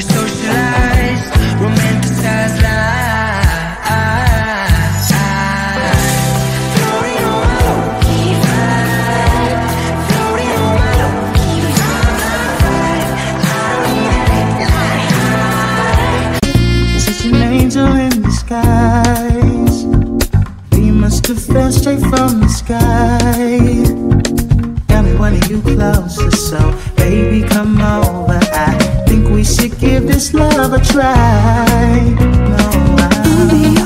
your socialized, romanticized lies. Floating on my low-key vibe, floating on my low-key vibe. I don't even act like high. Such an angel in disguise. We must have fell straight from the sky. One of you closer, so baby come over. I think we should give this love a try. No, I